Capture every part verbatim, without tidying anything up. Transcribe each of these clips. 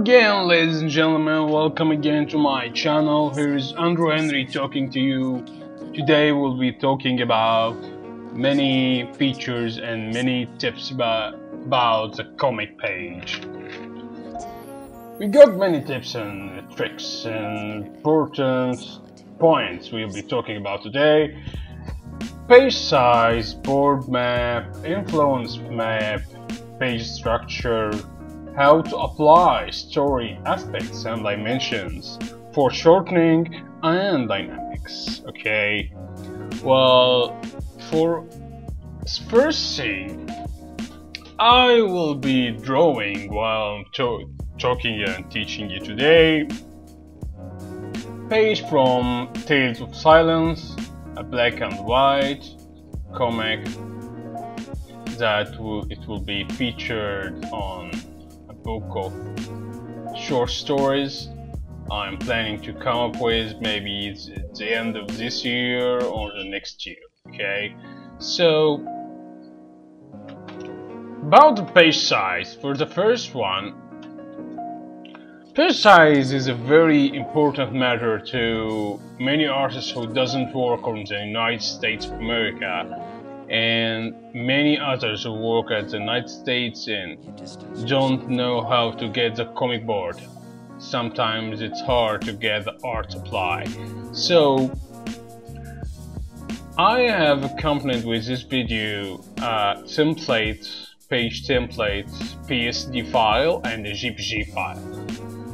again, ladies and gentlemen, welcome again to my channel. Here is Andrew Henry talking to you. Today we'll be talking about many features and many tips about, about the comic page. We got many tips and tricks and important points we'll be talking about today. Page size, board map, influence map, page structure, how to apply story aspects and dimensions, foreshortening and dynamics. Okay, well, for first scene, I will be drawing while I'm to talking and teaching you today. Page from Tales of Silence, a black and white comic that will it will be featured on a book of short stories I'm planning to come up with. Maybe it's at the end of this year or the next year. Okay, so about the page size for the first one. Page size is a very important matter to many artists who doesn't work on the United States of America, and many others who work at the United States and don't know how to get the comic board. Sometimes it's hard to get the art supply. So I have accompanied with this video uh, templates, page templates, P S D file and a G P G file.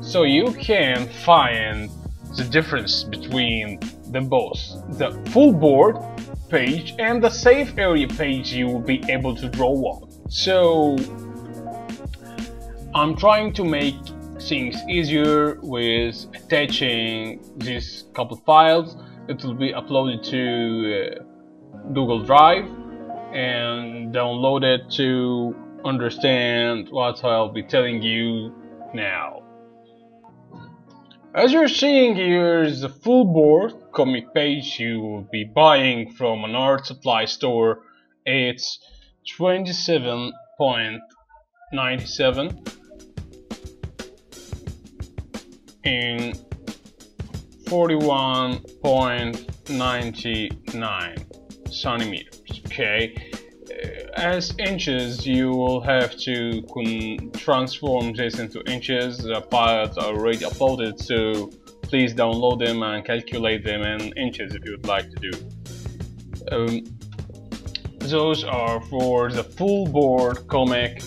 So you can find the difference between the both, the full board page and the safe area page you will be able to draw on. So I'm trying to make things easier with attaching these couple files. It will be uploaded to uh, Google Drive and downloaded to understand what I'll be telling you now. As you're seeing here is the full board comic page you will be buying from an art supply store. It's twenty-seven ninety-seven in forty-one ninety-nine centimeters. Okay, as inches you will have to transform this into inches. The files are already uploaded, so please download them and calculate them in inches if you would like to do. Um, those are for the full board comic,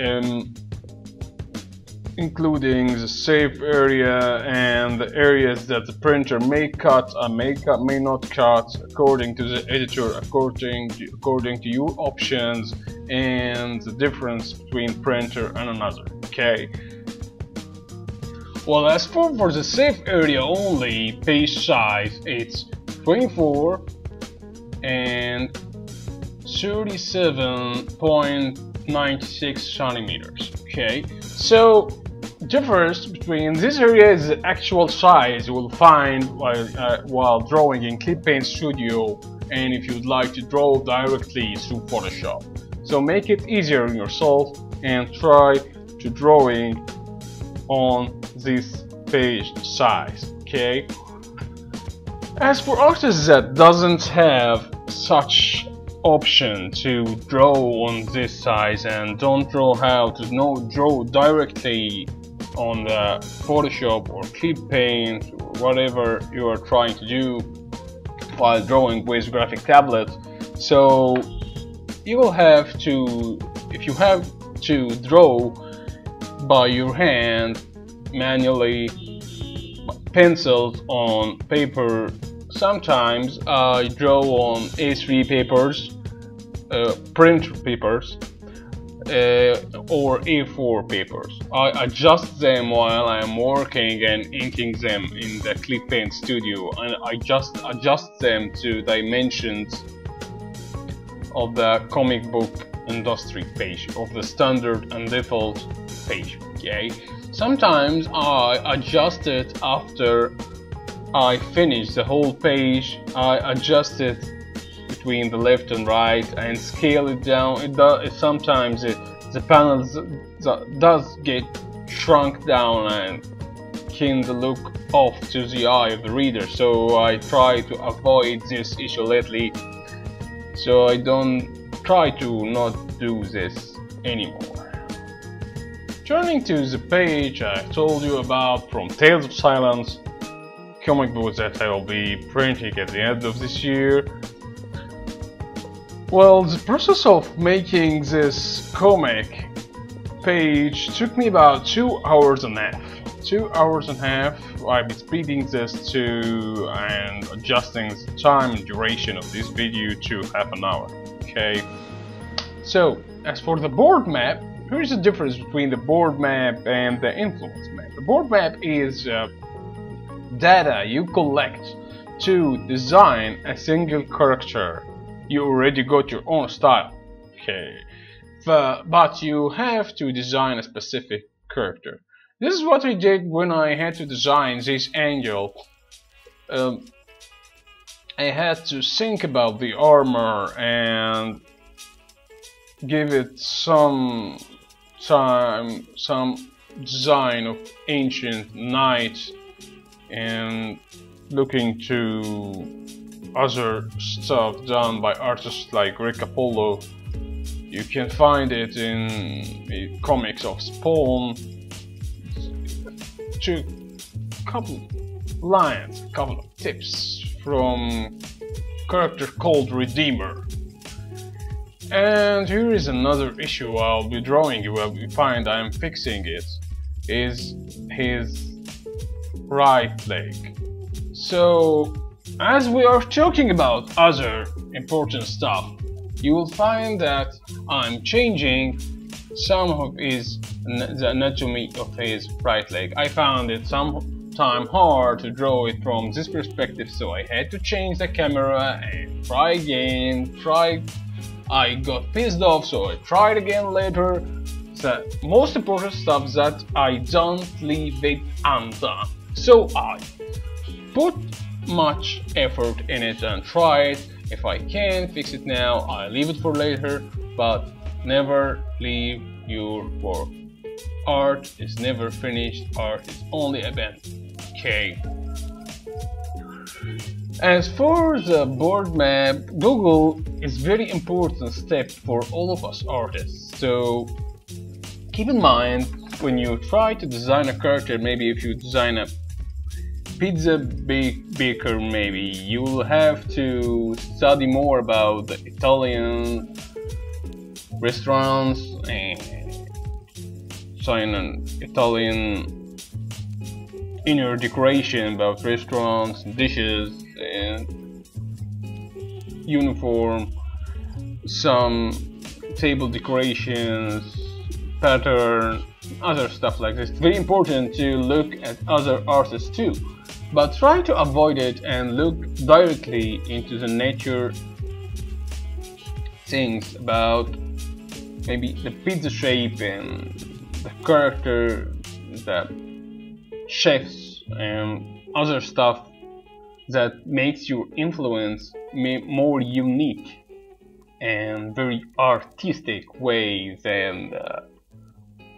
um, including the safe area and the areas that the printer may cut and may, cut, may not cut according to the editor, according to, according to your options and the difference between printer and another. Okay, well, as for, for the safe area only page size, it's twenty-four and thirty-seven ninety-six centimeters. Okay, so difference between this area is the actual size you will find while, uh, while drawing in Clip Paint Studio, and if you'd like to draw directly through Photoshop. So make it easier on yourself and try to drawing on this page size. Okay. As for artists that doesn't have such option to draw on this size and don't draw how to know draw directly on the Photoshop or Clip Paint or whatever you are trying to do while drawing with graphic tablet. So you will have to, if you have to draw by your hand manually, pencils on paper. Sometimes I draw on A three papers, uh, print papers, uh, or A four papers. I adjust them while I'm working and inking them in the Clip Paint Studio, and I just adjust them to dimensions of the comic book industry page, of the standard and default page. Okay. Sometimes I adjust it after I finish the whole page. I adjust it between the left and right and scale it down. It does, sometimes it, the panels does get shrunk down and can look off to the eye of the reader, so I try to avoid this issue lately, so I don't try to not do this anymore. Turning to the page I told you about from Tales of Silence, comic book that I will be printing at the end of this year. Well, the process of making this comic page took me about two hours and a half. Two hours and a half I've been speeding this to and adjusting the time and duration of this video to half an hour. Okay. So, as for the board map, here is the difference between the board map and the influence map. The board map is uh, data you collect to design a single character. You already got your own style, okay, but you have to design a specific character. This is what I did when I had to design this angel. Um, I had to think about the armor and give it some time, some design of ancient knight, and looking to other stuff done by artists like Rick Apollo. You can find it in the comics of Spawn. Two couple lines, couple of tips from a character called Redeemer. And here is another issue I'll be drawing. You will find I'm fixing it. Is his right leg. So, as we are talking about other important stuff, you will find that I'm changing some of his, the anatomy of his right leg. I found it sometime hard to draw it from this perspective, so I had to change the camera and try again, try... I got pissed off, so I tried again later. The most important stuff that I don't leave it undone. So I put much effort in it and try it. If I can fix it now, I leave it for later, but never leave your work. Art is never finished, art is only abandoned. Okay. As for the board map, Google is very important step for all of us artists. So keep in mind when you try to design a character, maybe if you design a pizza baker, maybe you'll have to study more about the Italian restaurants and sign an Italian inner decoration about restaurants, dishes, and uniform, some table decorations, pattern, other stuff like this. It's very important to look at other artists too, but try to avoid it and look directly into the nature things about maybe the pizza shape and the character, the chefs and other stuff that makes your influence more unique and very artistic way than the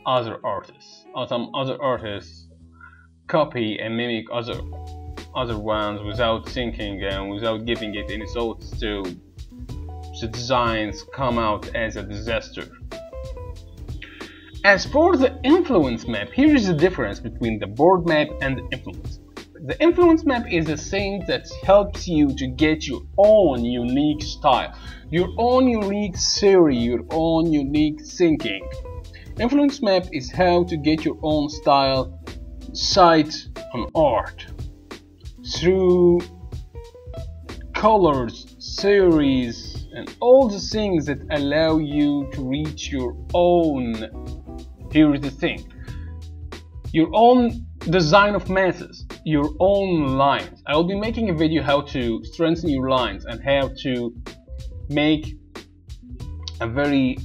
other artists. Some other artists copy and mimic other other ones without thinking and without giving it any thoughts, so the designs come out as a disaster. As for the influence map, here is the difference between the board map and the influence. The influence map is the thing that helps you to get your own unique style, your own unique theory, your own unique thinking. Influence map is how to get your own style sight on art through colors, series, and all the things that allow you to reach your own, here is the thing, your own design of masses, your own lines. I will be making a video how to strengthen your lines and how to make a very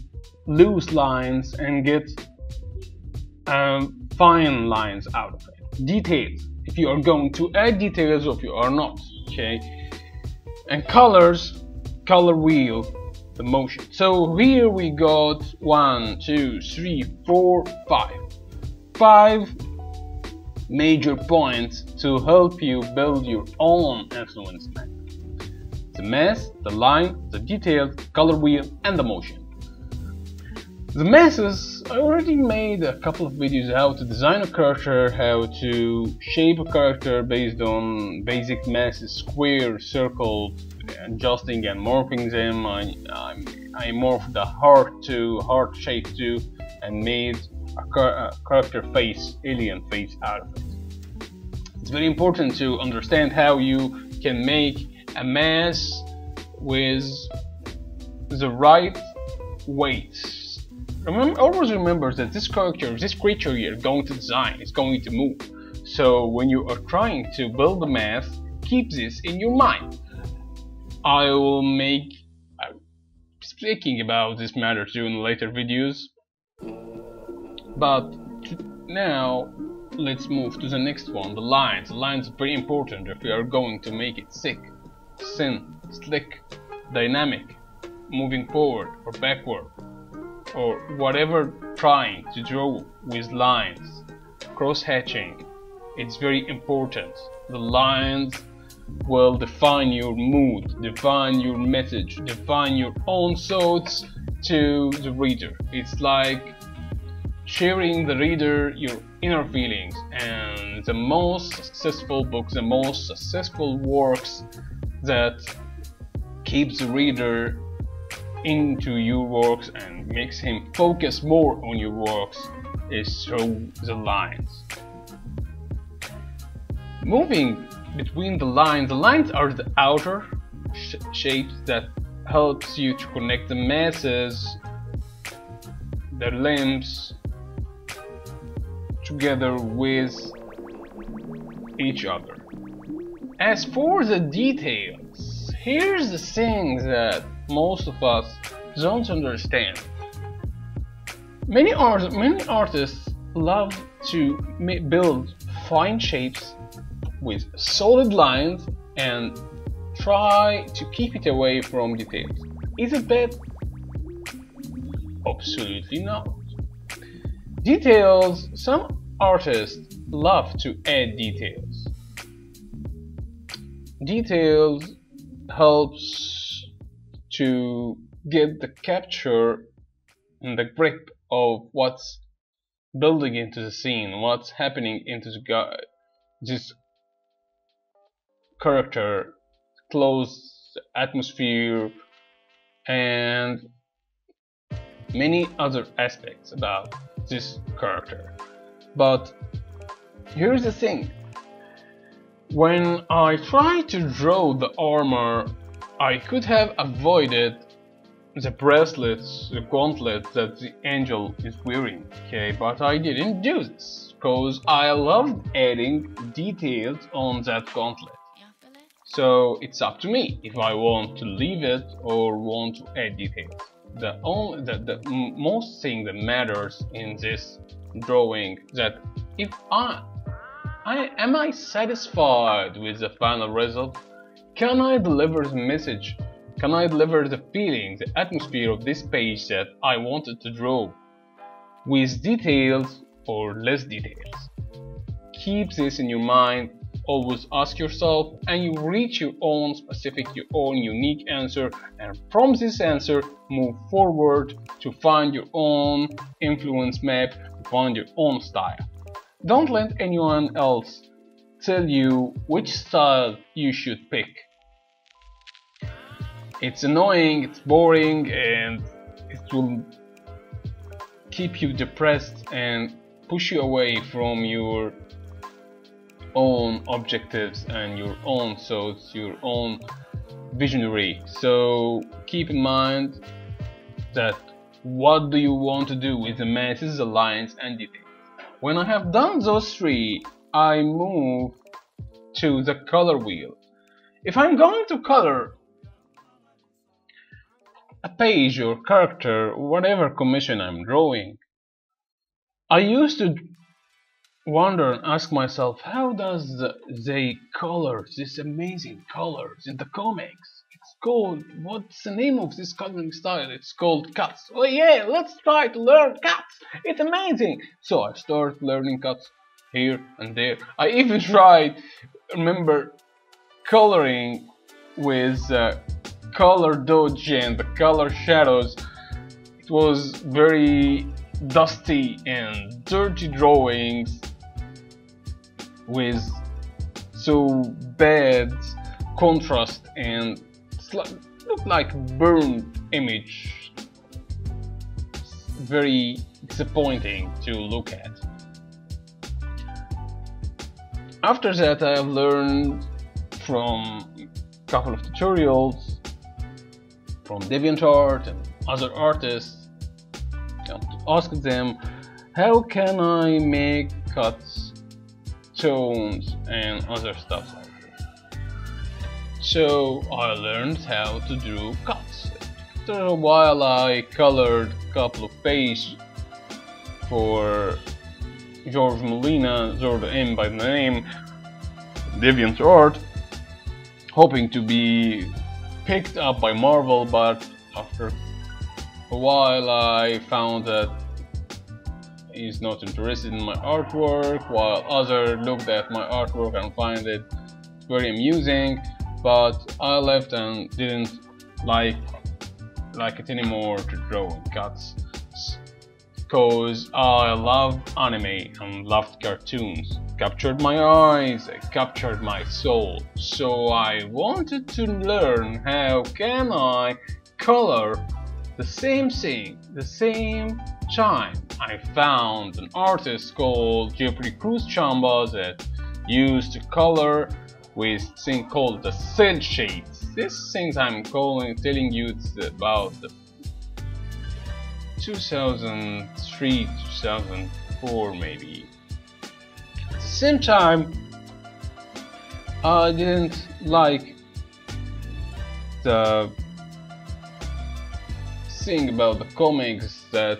loose lines and get um, fine lines out of it. Details, if you are going to add details or if you are not, okay. And colors, color wheel, the motion. So here we got one, two, three, four, five. five major points to help you build your own influence map: the mass, the line, the details, color wheel, and the motion. The masses, I already made a couple of videos how to design a character, how to shape a character based on basic masses, square, circle, adjusting and morphing them. I, I, I morphed a heart to heart shape too, and made a, car a character face, alien face out of it. It's very important to understand how you can make a mass with the right weights. Remember, always remember that this character, this creature you're going to design is going to move. So when you are trying to build a mass, keep this in your mind. I will make... I'm speaking about this matter too in later videos. But to, now, let's move to the next one, the lines. The lines are very important if you are going to make it thick, thin, slick, dynamic, moving forward or backward, or whatever trying to draw with lines. Cross-hatching, it's very important. The lines will define your mood, define your message, define your own thoughts to the reader. It's like sharing the reader your inner feelings, and the most successful books, the most successful works that keeps the reader into your works and makes him focus more on your works is through the lines. Moving between the lines, the lines are the outer sh shapes that helps you to connect the masses, their limbs, together with each other. As for the details, here's the thing that most of us don't understand. Many art, many artists love to build fine shapes with solid lines and try to keep it away from details. Is it bad? Absolutely not. Details. Some artists love to add details. Details helps to get the capture and the grip of what's building into the scene, what's happening into the guy, this character, close atmosphere, and many other aspects about this character. But here's the thing, when I try to draw the armor, I could have avoided the bracelets, the gauntlet that the angel is wearing, okay, but I didn't do this, because I love adding details on that gauntlet. So it's up to me if I want to leave it or want to add details. The only, the, the most thing that matters in this drawing that if I, I am I satisfied with the final result? Can I deliver the message? Can I deliver the feeling, the atmosphere of this page that I wanted to draw? With details or less details. Keep this in your mind, always ask yourself, and you reach your own specific, your own unique answer, and from this answer move forward to find your own influence map, to find your own style. Don't let anyone else tell you which style you should pick. It's annoying, it's boring, and it will keep you depressed and push you away from your own objectives and your own thoughts, your own visionary. So keep in mind that what do you want to do with the masses, the lines, and details. When I have done those three, I move to the color wheel. If I'm going to color a page or character, whatever commission I'm drawing, I used to wonder and ask myself, how does the, they color these amazing colors in the comics? It's called, what's the name of this coloring style? It's called cuts. Oh yeah, let's try to learn cuts. It's amazing. So I started learning cuts here and there. I even tried, remember, coloring with uh, color dodge and the color shadows. It was very dusty and dirty drawings with so bad contrast and looked like burned image. It's very disappointing to look at. After that, I have learned from a couple of tutorials from DeviantArt and other artists. I asked them, how can I make cuts, tones and other stuff like this? So I learned how to do cuts. After a while I colored a couple of pages for George Molina, Zorda M by the name, DeviantArt, hoping to be picked up by Marvel, but after a while I found that he's not interested in my artwork, while others looked at my artwork and find it very amusing, but I left and didn't like like it anymore to draw cuts, because I love anime and loved cartoons. Captured my eyes, it captured my soul, so I wanted to learn how can I color the same thing, the same time. I found an artist called Jeffrey Cruz Chamba that used to color with thing called the cell shades. This things I'm calling, telling you, it's about the two thousand three, two thousand four maybe. At the same time, I didn't like the thing about the comics that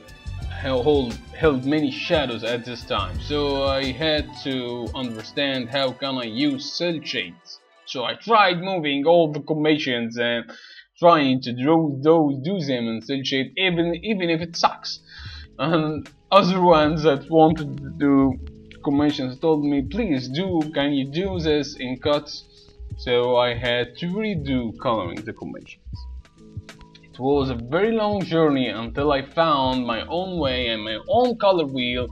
held, held many shadows at this time, so I had to understand how can I use cell shades. So I tried moving all the commissions and trying to draw those, do them in cell shade, even even if it sucks. And other ones that wanted to do commissions told me, please do, can you do this in cuts? So I had to redo coloring the commissions. It was a very long journey until I found my own way and my own color wheel.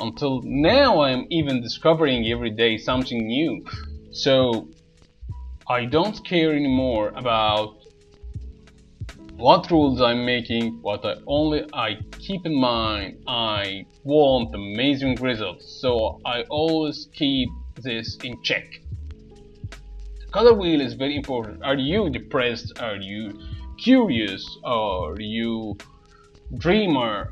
Until now I'm even discovering every day something new. So I don't care anymore about what rules I'm making, what I only I keep in mind. I want amazing results, so I always keep this in check. The color wheel is very important. Are you depressed? Are you curious? Are you dreamer?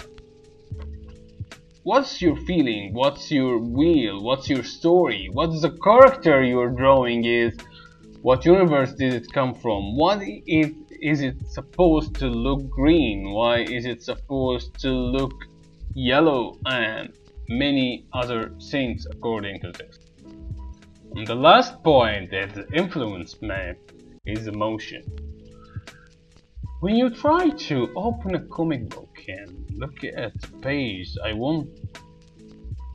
What's your feeling? What's your wheel? What's your story? What's the character you're drawing is? What universe did it come from? What is, is it supposed to look green? Why is it supposed to look yellow? And many other things according to this. And the last point that the influence map is emotion. When you try to open a comic book and look at the page, I won't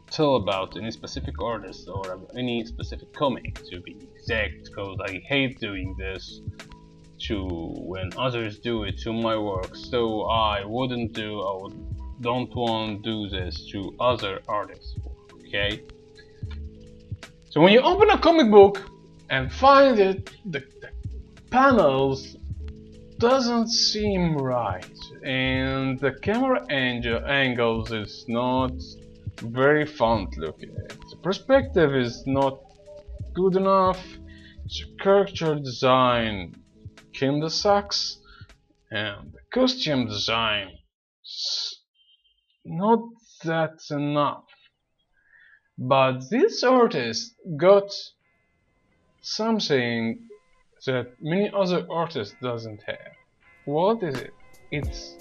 tell about any specific artist or any specific comic to be exact, because I hate doing this to when others do it to my work, so I wouldn't do, I would, don't want to do this to other artists, okay? So when you open a comic book and find it, the, the panels doesn't seem right and the camera angle angles is not very fun to look at, the perspective is not good enough, the character design kinda sucks and the costume design is not that enough. But this artist got something that many other artists doesn't have. What is it? It's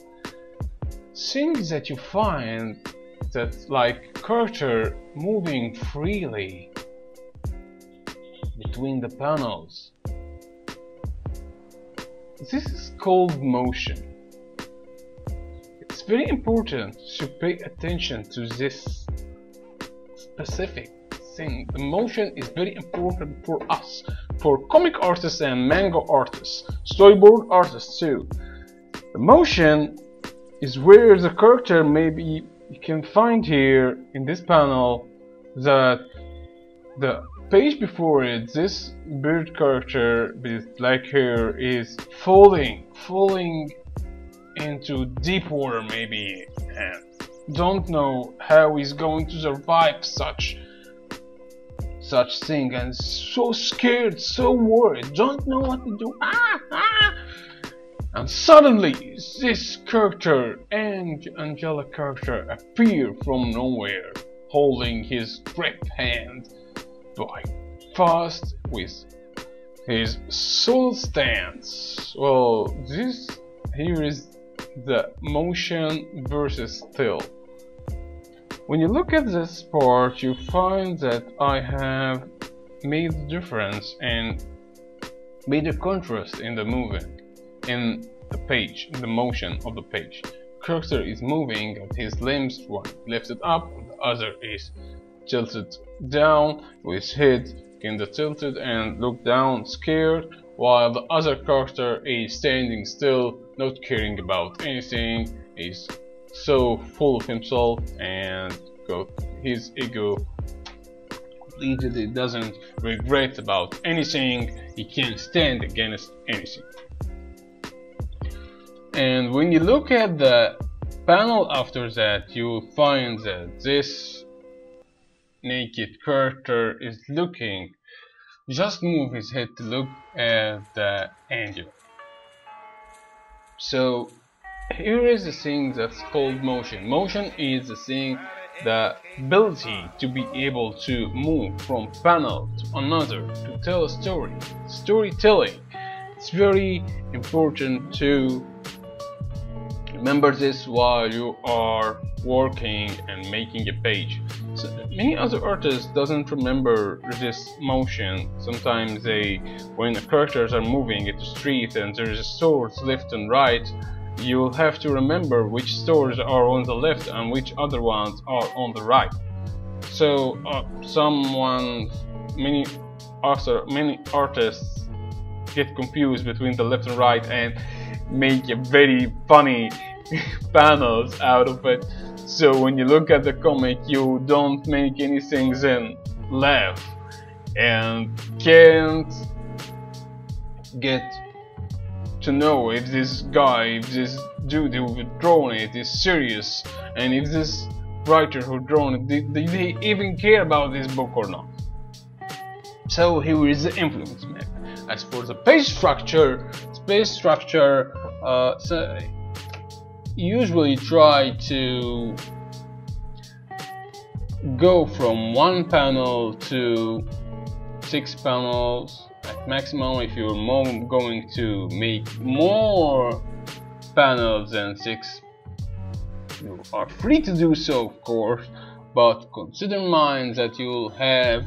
things that you find that like character moving freely between the panels, This is called motion. It's very important to pay attention to this specific thing. The motion is very important for us, for comic artists and manga artists, storyboard artists too. The motion is where the character, maybe you can find here in this panel that the page before it, this bird character with black hair is falling, falling into deep water maybe, and don't know how he's going to survive such such thing, and so scared, so worried, don't know what to do. Ah, ah. And suddenly this character, and angelic character, appear from nowhere, holding his grip hand by fast with his soul stance. Well, this here is the motion versus still. When you look at this part, you find that I have made the difference and made a contrast in the moving, in the page, in the motion of the page. Character is moving at his limbs, one lifted up, the other is tilted down with head kind of tilted and look down, scared, while the other character is standing still, not caring about anything, is so full of himself and got his ego completed. He doesn't regret about anything, he can't stand against anything. And when you look at the panel after that, you find that this naked character is looking, just move his head to look at the angel. So here is the thing that's called motion. Motion is the thing, the ability to be able to move from panel to another, to tell a story. Storytelling. It's very important to remember this while you are working and making a page. So many other artists doesn't remember this motion. Sometimes they, when the characters are moving in the street and there is swords left and right, you'll have to remember which swords are on the left and which other ones are on the right. So uh, someone, many author, many artists get confused between the left and right and make a very funny panels out of it. So when you look at the comic, you don't make anything then laugh and can't get to know if this guy, if this dude who drawn it is serious, and if this writer who drawn it, did, did they even care about this book or not. So here is the influence map. As for the page structure, page structure, uh, so usually try to go from one panel to six panels at maximum. If you're more going to make more panels than six, you are free to do so, of course, but consider in mind that you'll have,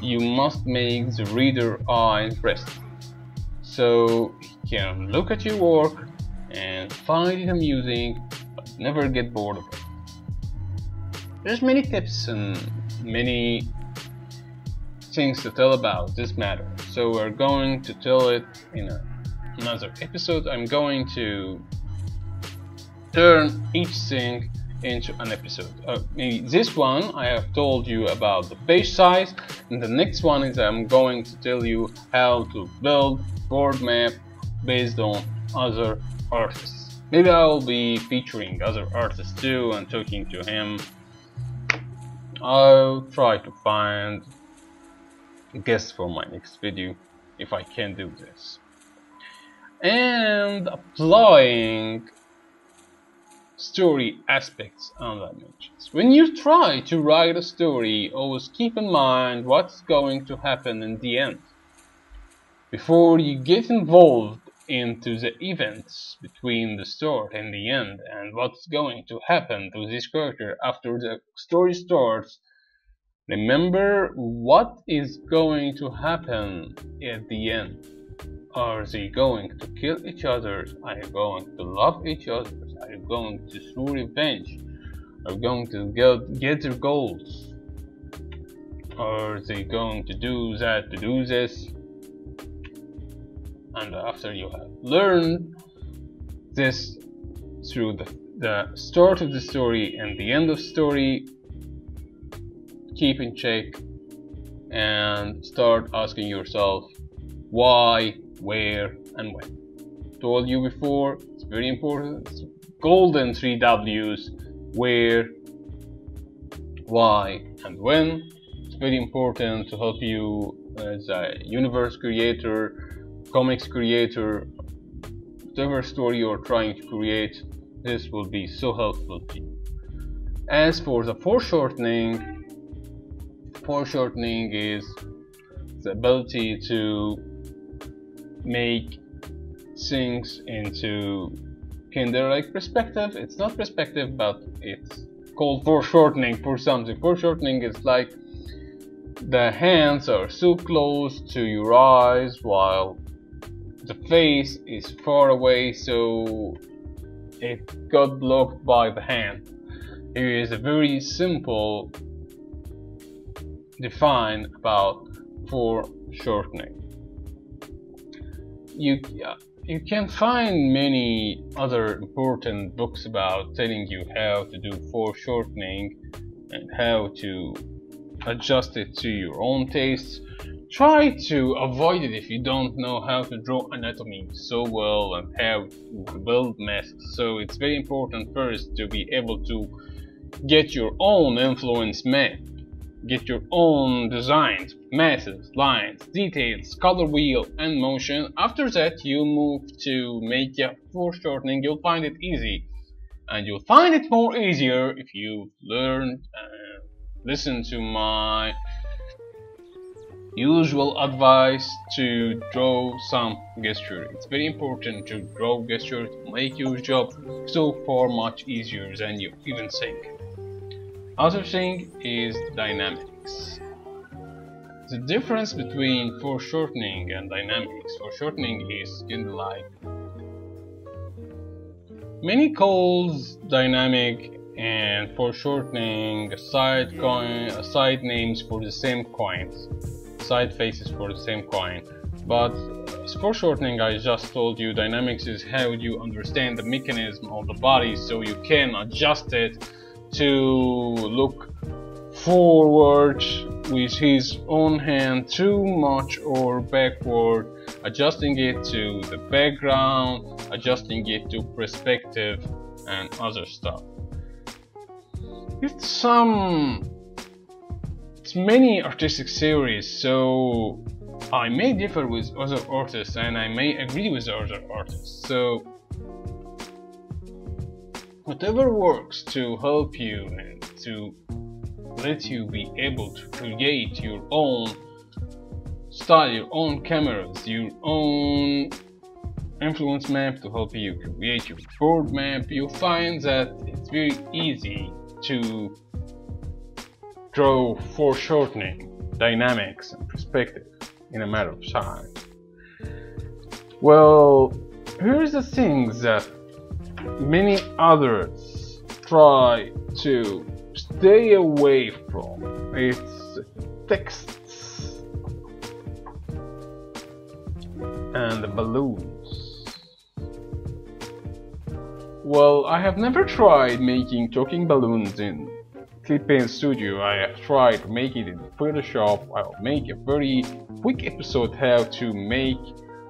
you must make the reader eyes rest, so he can look at your work and find it amusing, but never get bored of it. There's many tips and many things to tell about this matter, so we're going to tell it in a, another episode. I'm going to turn each thing into an episode. Uh, this one I have told you about the page size, and the next one is I'm going to tell you how to build board map based on other artists. Maybe I'll be featuring other artists too and talking to him. I'll try to find a guest for my next video if I can do this. And applying story aspects and dimensions. When you try to write a story, always keep in mind what's going to happen in the end. Before you get involved into the events between the start and the end, and what's going to happen to this character after the story starts, remember what is going to happen at the end. Are they going to kill each other? Are you going to love each other? Are you going to throw revenge? Are you going to get, get their goals? Are they going to do that, to do this? And after you have learned this through the, the start of the story and the end of story, keep in check and start asking yourself why, where, and when. Told you before, it's very important. It's golden three W's: where, why, and when. It's very important to help you as a universe creator, comics creator, whatever story you're trying to create. This will be so helpful to you. As for the foreshortening, foreshortening is the ability to make things into kinder-like perspective. It's not perspective, but it's called foreshortening for something. Foreshortening is like the hands are so close to your eyes while the face is far away, so it got blocked by the hand. It is a very simple define about foreshortening. You, you can find many other important books about telling you how to do foreshortening and how to adjust it to your own tastes. Try to avoid it if you don't know how to draw anatomy so well and how to build masks. So it's very important first to be able to get your own influence map, get your own designs, masses, lines, details, color wheel, and motion. After that, you move to make a foreshortening. You'll find it easy, and you'll find it more easier if you learn and listen to my usual advice to draw some gesture. It's very important to draw gesture to make your job so far much easier than you even think. Other thing is dynamics. The difference between foreshortening and dynamics. Foreshortening is kind of like many calls dynamic and foreshortening side coin, side names for the same coins, side faces for the same coin. But foreshortening, I just told you, dynamics is how you understand the mechanism of the body so you can adjust it to look forward with his own hand too much or backward, adjusting it to the background, adjusting it to perspective and other stuff. It's some it's many artistic series, so I may differ with other artists and I may agree with other artists. So whatever works to help you and to let you be able to create your own style, your own cameras, your own influence map to help you create your board map, you'll find that it's very easy to draw foreshortening, dynamics, and perspective in a matter of time. Well, here's the thing that many others try to stay away from. It's texts and the balloons. Well, I have never tried making talking balloons in Clip Paint Studio. I have tried making it in Photoshop. I'll make a very quick episode how to make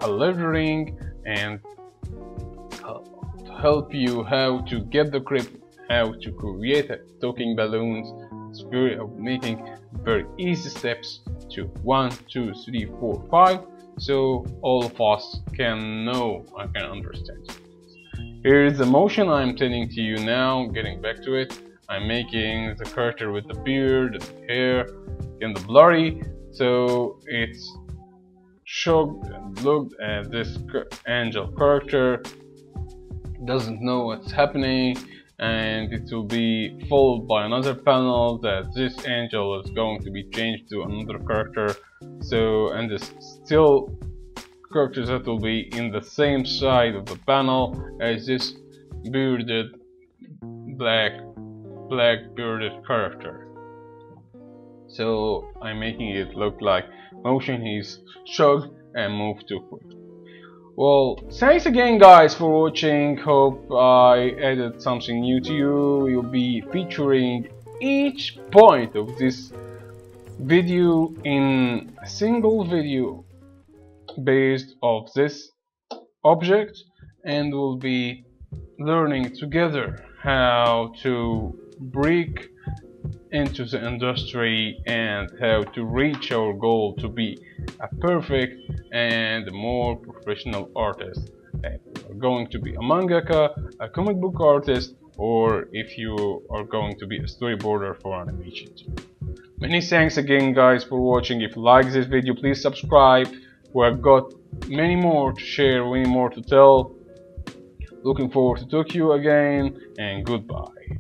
a lettering and help you how to get the grip, how to create a talking balloons. It's very uh, making very easy steps to one, two, three, four, five, so all of us can know and can understand. Here is the motion I'm telling to you now. Getting back to it, I'm making the character with the beard and the hair and the blurry, so it's shocked and looked at this angel character. Doesn't know what's happening, and it will be followed by another panel that this angel is going to be changed to another character. So, and this still characters that will be in the same side of the panel as this bearded black black bearded character. So I'm making it look like motion is shrugged and moved too quick. Well, thanks again guys for watching. Hope I added something new to you. We'll be featuring each point of this video in a single video based off this object, and we'll be learning together how to break into the industry and how to reach our goal to be a perfect and more professional artist. If you are going to be a mangaka, a comic book artist, or if you are going to be a storyboarder for animation. Many thanks again guys for watching. If you like this video, please subscribe. We've got many more to share, many more to tell. Looking forward to talk to you again, and goodbye.